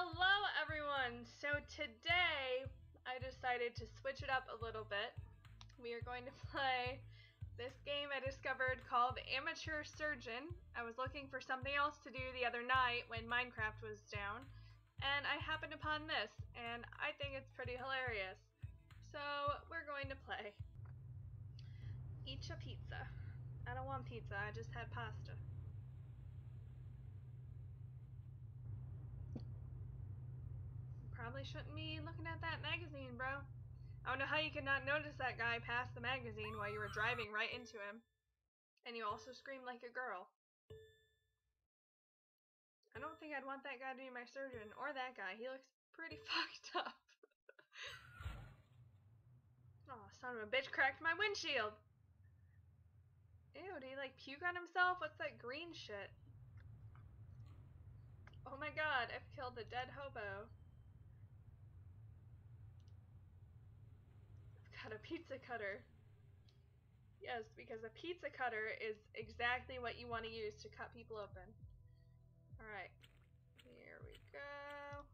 Hello everyone! So today I decided to switch it up a little bit. We are going to play this game I discovered called Amateur Surgeon. I was looking for something else to do the other night when Minecraft was down, and I happened upon this, and I think it's pretty hilarious. So we're going to play. Eat a pizza. I don't want pizza, I just had pasta. Probably shouldn't be looking at that magazine, bro. I don't know how you could not notice that guy passed the magazine while you were driving right into him. And you also screamed like a girl. I don't think I'd want that guy to be my surgeon, or that guy. He looks pretty fucked up. Oh, son of a bitch cracked my windshield. Ew, did he like puke on himself? What's that green shit? Oh my god, I've killed a dead hobo. Got a pizza cutter. Yes, because a pizza cutter is exactly what you want to use to cut people open. Alright. Here we go.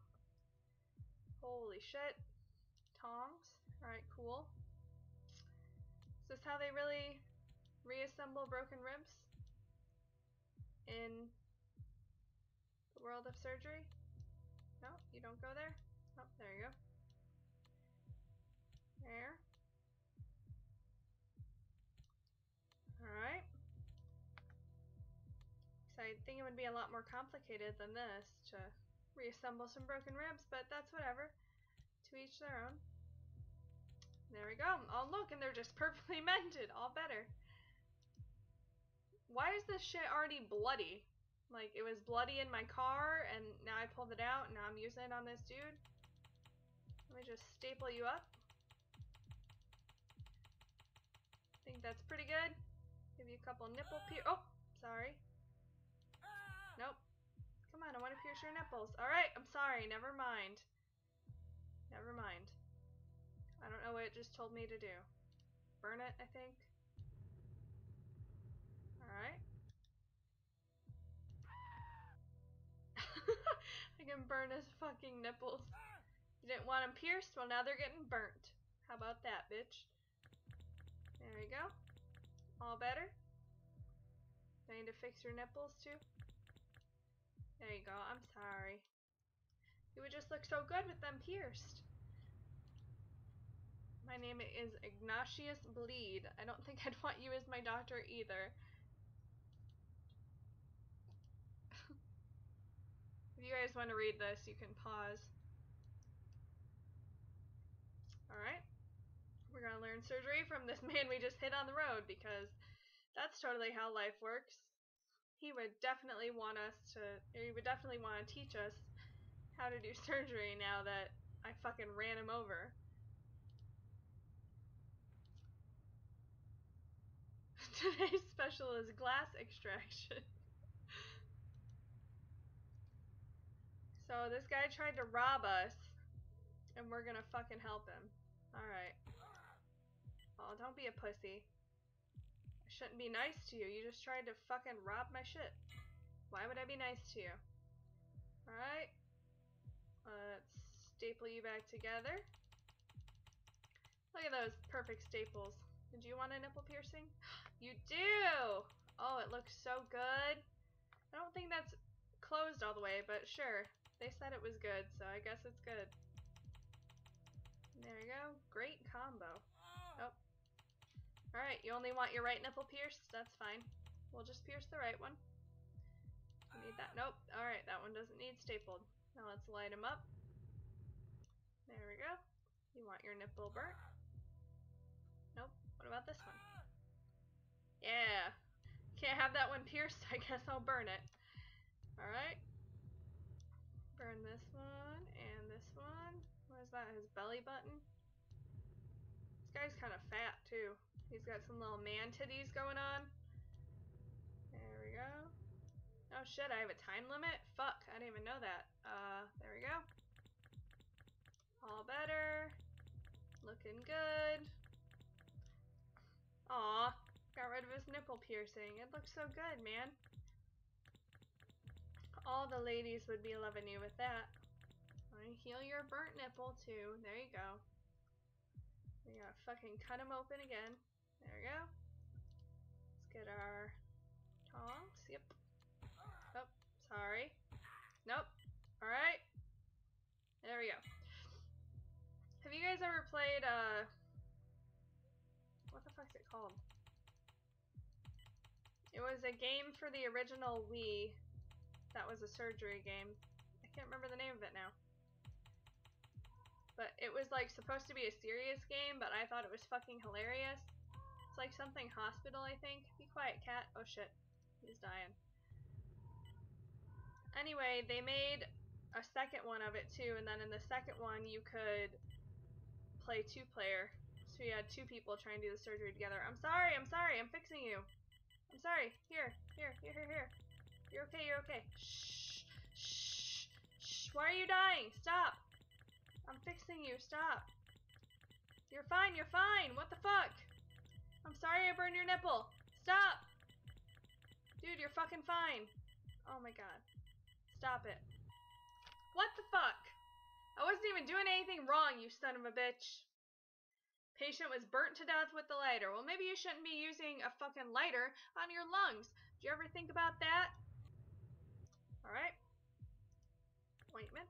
Holy shit. Tongs. Alright, cool. Is this how they really reassemble broken ribs? In the world of surgery? No, you don't go there? Oh, there you go. There. Alright. So I think it would be a lot more complicated than this to reassemble some broken ribs, but that's whatever. To each their own. There we go. Oh look, and they're just perfectly mended. All better. Why is this shit already bloody? Like, it was bloody in my car, and now I pulled it out, and now I'm using it on this dude. Let me just staple you up. I think that's pretty good. Give you a couple nipple pier. Oh, sorry. Nope. Come on, I want to pierce your nipples. Alright, I'm sorry. Never mind. Never mind. I don't know what it just told me to do. Burn it, I think. Alright. I can burn his fucking nipples. You didn't want them pierced? Well, now they're getting burnt. How about that, bitch? There you go. All better. I need to fix your nipples too. There you go. I'm sorry. You would just look so good with them pierced. My name is Ignatius Bleed. I don't think I'd want you as my doctor either. If you guys want to read this, you can pause. Alright. We're gonna learn surgery from this man we just hit on the road, because that's totally how life works. He would definitely want us to, or he would definitely want to teach us how to do surgery now that I fucking ran him over. Today's special is glass extraction. So this guy tried to rob us, and we're gonna fucking help him. Alright. Oh, don't be a pussy. I shouldn't be nice to you. You just tried to fucking rob my shit. Why would I be nice to you? Alright. Let's staple you back together. Look at those perfect staples. Did you want a nipple piercing? You do! Oh, it looks so good. I don't think that's closed all the way, but sure. They said it was good, so I guess it's good. There you go. Great combo. Oh. Alright, you only want your right nipple pierced? That's fine. We'll just pierce the right one. You need that? Nope. Alright, that one doesn't need stapled. Now let's light him up. There we go. You want your nipple burnt? Nope. What about this one? Yeah. Can't have that one pierced. I guess I'll burn it. Alright. Burn this one and this one. What is that? His belly button? This guy's kind of fat, too. He's got some little man titties going on. There we go. Oh shit, I have a time limit? Fuck, I didn't even know that. There we go. All better. Looking good. Aw, got rid of his nipple piercing. It looks so good, man. All the ladies would be loving you with that. Let me heal your burnt nipple too. There you go. We gotta fucking cut him open again. There we go. Let's get our tongs. Yep. Oh, sorry. Nope. Alright. There we go. Have you guys ever played, what the fuck's it called? It was a game for the original Wii that was a surgery game. I can't remember the name of it now. But it was like supposed to be a serious game, but I thought it was fucking hilarious. It's like something hospital, I think. Be quiet, cat. Oh shit. He's dying. Anyway, they made a second one of it too, and then in the second one you could play two-player. So you had two people trying to do the surgery together. I'm sorry, I'm fixing you. I'm sorry. Here. You're okay. Shh. Why are you dying? Stop. I'm fixing you. Stop. You're fine. What the fuck? I'm sorry I burned your nipple. Stop. Dude, you're fucking fine. Oh my god. Stop it. What the fuck? I wasn't even doing anything wrong, you son of a bitch. Patient was burnt to death with the lighter. Well, maybe you shouldn't be using a fucking lighter on your lungs. Did you ever think about that? Alright. Ointment.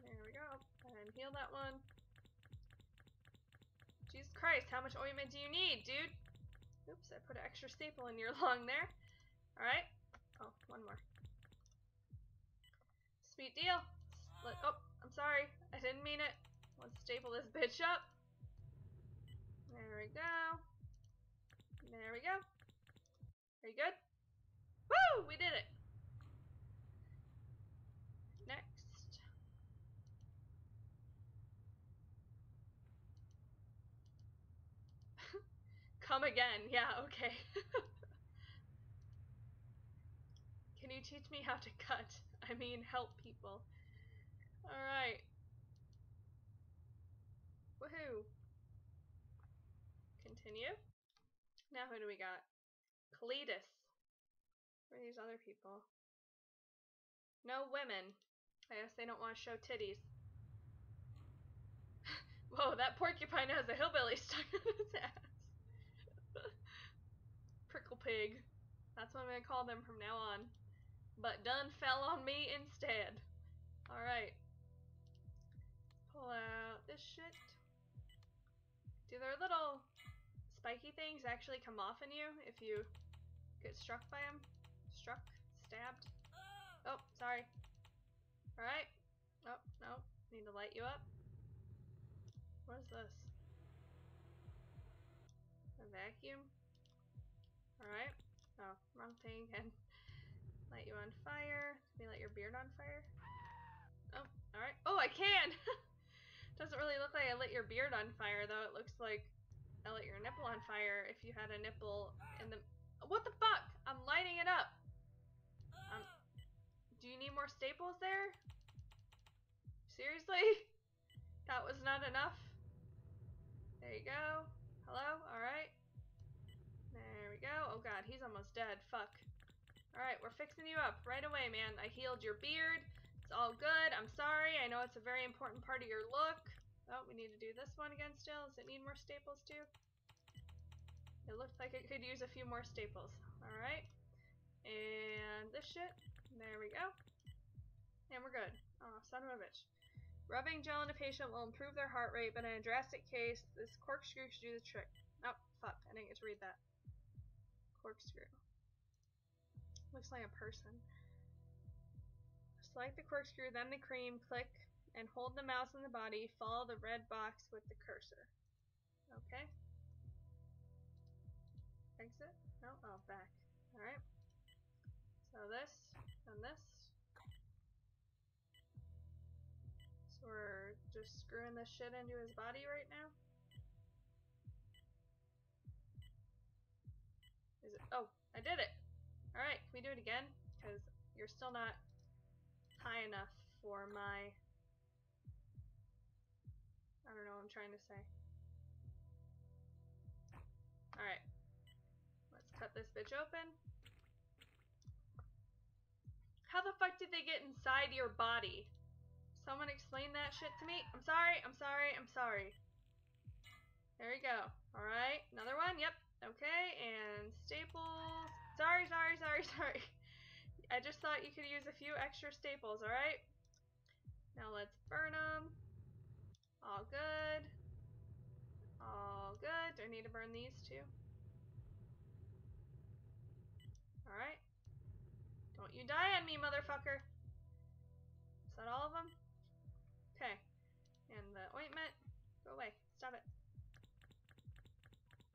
There we go. And heal that one. Jesus Christ, how much ointment do you need, dude? Oops, I put an extra staple in your lung there. Alright. Oh, one more. Sweet deal. Oh, I'm sorry. I didn't mean it. Let's staple this bitch up. There we go. Are you good? Woo! We did it! Next. Come again. Yeah, okay. Can you teach me how to cut? I mean, help people. Alright. Woohoo. Continue. Now who do we got? Cletus. Where are these other people? No women. I guess they don't want to show titties. Whoa, that porcupine has a hillbilly stuck in his ass. Prickle pig. That's what I'm going to call them from now on. But done fell on me instead. Alright. Pull out this shit. Do their little spiky things actually come off in you if you get struck by them? Struck? Stabbed? Oh, sorry. Alright. Oh, no. Need to light you up. What is this? A vacuum? Alright. Oh, wrong thing. And light you on fire. Can you light your beard on fire? Oh, alright. Oh, I can! Doesn't really look like I lit your beard on fire, though. It looks like I lit your nipple on fire if you had a nipple in the... What the fuck? I'm lighting it up! Do you need more staples there? Seriously? That was not enough? There you go. Hello? Alright. There we go. Oh god, he's almost dead. Fuck. Alright, we're fixing you up right away, man. I healed your beard. It's all good. I'm sorry. I know it's a very important part of your look. Oh, we need to do this one again still. Does it need more staples too? It looked like it could use a few more staples. Alright. And this shit. There we go. And we're good. Oh, son of a bitch. Rubbing gel in a patient will improve their heart rate, but in a drastic case, this corkscrew should do the trick. Oh, fuck. I didn't get to read that. Corkscrew. Looks like a person. Select the corkscrew, then the cream, click, and hold the mouse in the body. Follow the red box with the cursor. Okay. Exit? No? Oh, back. Alright. So this, and this. So we're just screwing this shit into his body right now. Is it? Oh, I did it! Alright, can we do it again? Because you're still not high enough for my... I don't know what I'm trying to say. Alright. Let's cut this fridge open? How the fuck did they get inside your body? Someone explain that shit to me. I'm sorry, I'm sorry, I'm sorry. There we go. Alright, another one, yep. Okay, and staples. Sorry, sorry, sorry, sorry. I just thought you could use a few extra staples, alright? Now let's burn them. All good. All good. Do I need to burn these too? Alright. Don't you die on me, motherfucker. Is that all of them? Okay. And the ointment. Go away. Stop it.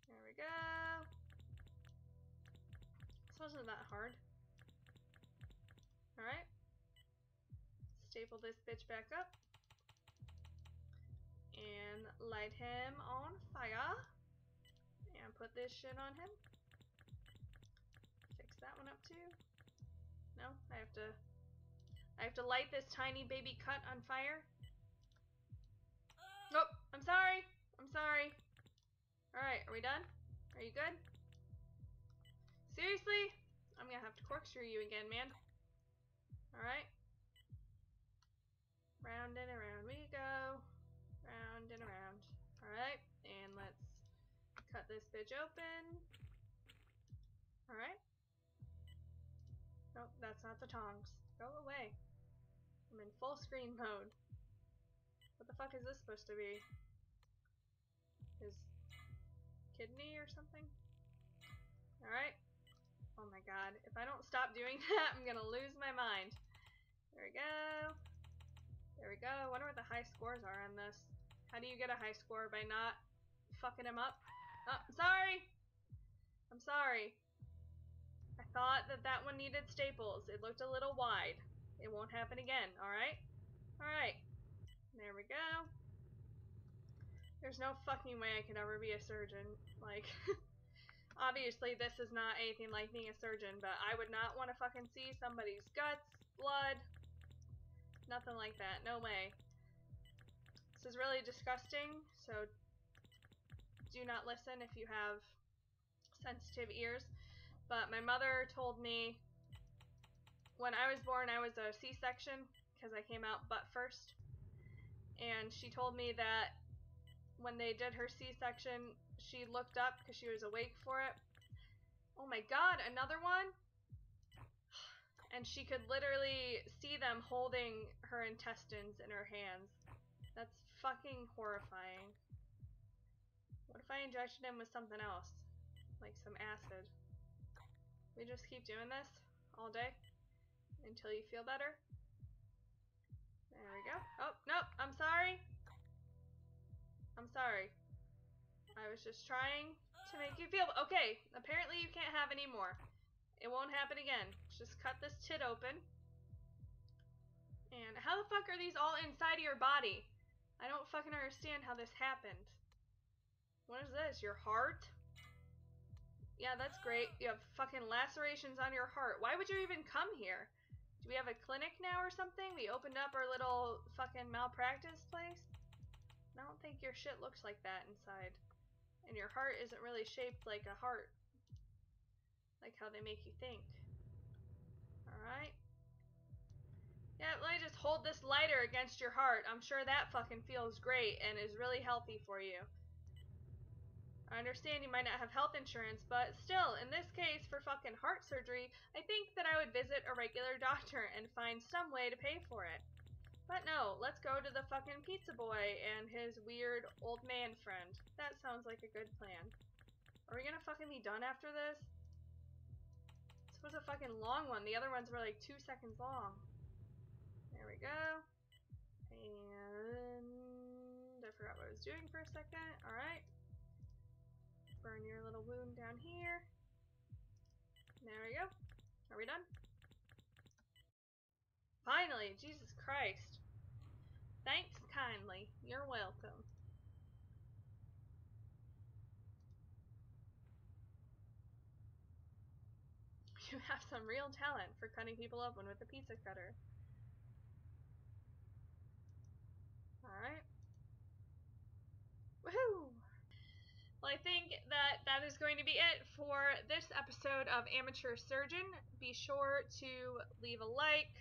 There we go. This wasn't that hard. Alright. Staple this bitch back up. And light him on fire. And put this shit on him. Fix that one up too. No, I have to light this tiny baby cut on fire. Nope, oh, I'm sorry. I'm sorry. Alright, are we done? Are you good? Seriously? I'm gonna have to corkscrew you again, man. Alright. Round and around we go. Round and around. Alright, and let's cut this bitch open. Alright. Nope, that's not the tongs. Go away. I'm in full screen mode. What the fuck is this supposed to be? His kidney or something? Alright. Oh my god. If I don't stop doing that, I'm gonna lose my mind. There we go. There we go. I wonder what the high scores are on this. How do you get a high score? By not fucking him up? Oh, I'm sorry! I'm sorry. I thought that that one needed staples. It looked a little wide. It won't happen again, alright? Alright. There we go. There's no fucking way I could ever be a surgeon. Like, obviously this is not anything like being a surgeon, but I would not want to fucking see somebody's guts, blood, nothing like that. No way. This is really disgusting, so do not listen if you have sensitive ears. But my mother told me when I was born I was a C-section because I came out butt first, and she told me that when they did her C-section she looked up because she was awake for it. Oh my god, another one? And she could literally see them holding her intestines in her hands. That's fucking horrifying. What if I injected him with something else? Like some acid? We just keep doing this all day until you feel better. There we go. Oh, nope, I'm sorry. I'm sorry. I was just trying to make you feel... Okay, apparently you can't have any more. It won't happen again. Just cut this tit open. And how the fuck are these all inside of your body? I don't fucking understand how this happened. What is this? Your heart? Yeah, that's great. You have fucking lacerations on your heart. Why would you even come here? Do we have a clinic now or something? We opened up our little fucking malpractice place? I don't think your shit looks like that inside. And your heart isn't really shaped like a heart. Like how they make you think. Alright. Yeah, let me just hold this lighter against your heart. I'm sure that fucking feels great and is really healthy for you. I understand you might not have health insurance, but still, in this case, for fucking heart surgery, I think that I would visit a regular doctor and find some way to pay for it. But no, let's go to the fucking pizza boy and his weird old man friend. That sounds like a good plan. Are we gonna fucking be done after this? This was a fucking long one. The other ones were like 2 seconds long. There we go. And I forgot what I was doing for a second. Alright. Burn your little wound down here. There we go. Are we done? Finally! Jesus Christ. Thanks kindly. You're welcome. You have some real talent for cutting people open with a pizza cutter. Alright. Woohoo! Well, I think that that is going to be it for this episode of Amateur Surgeon. Be sure to leave a like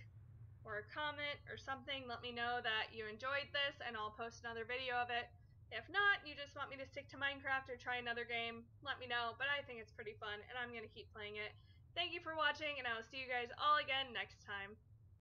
or a comment or something. Let me know that you enjoyed this, and I'll post another video of it. If not, you just want me to stick to Minecraft or try another game, let me know, but I think it's pretty fun, and I'm going to keep playing it. Thank you for watching, and I will see you guys all again next time.